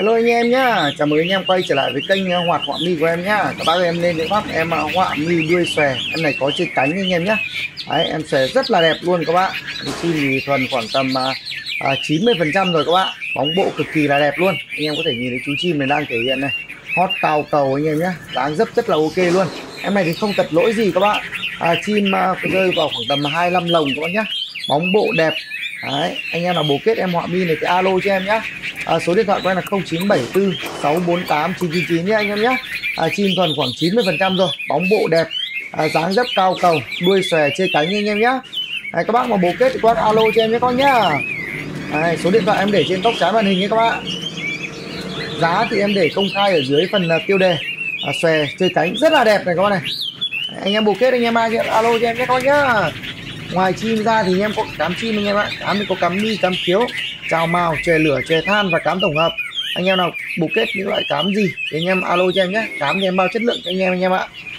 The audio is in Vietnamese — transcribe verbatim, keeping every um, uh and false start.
Hello anh em nhá, chào mừng anh em quay trở lại với kênh Hoạt Họa Mi của em nhá. Các bác em lên để bắt em họa mi đuôi xòe. Em này có trên cánh anh em nhá. Đấy, em xòe rất là đẹp luôn các bạn. Chim thì thuần khoảng tầm à, chín mươi phần trăm rồi các bạn. Bóng bộ cực kỳ là đẹp luôn. Anh em có thể nhìn thấy chú chim này đang thể hiện này. Hót cao cầu anh em nhá. Dáng dấp rất là ok luôn. Em này thì không tật lỗi gì các bạn. À, chim à, rơi vào khoảng tầm hai mươi lăm lồng các bạn nhá. Bóng bộ đẹp. Đấy, anh em nào bầu kết em họa mi này thì alo cho em nhá. À, số điện thoại của em là không chín bảy tư sáu bốn tám chín chín chín nhé anh em nhé. À, chim thuần khoảng chín mươi phần trăm rồi, bóng bộ đẹp, à, dáng dấp cao cầu, đuôi xòe chê cánh anh em nhé. À, các bác mà bầu kết thì qua alo cho em nhé con nhá. À, số điện thoại em để trên góc trái màn hình nhé các bạn. Giá thì em để công khai ở dưới phần tiêu đề. À, xòe chê cánh rất là đẹp này các bạn này. À, anh em bầu kết anh em ai alo cho em nhé con nhá. Ngoài chim ra thì anh em có cám chim anh em ạ. Cám thì có cám mi, cám khiếu, trào màu, chè lửa, chè than và cám tổng hợp. Anh em nào bục kết những loại cám gì thì anh em alo cho em nhé. Cám thì em bao chất lượng cho anh em anh em ạ.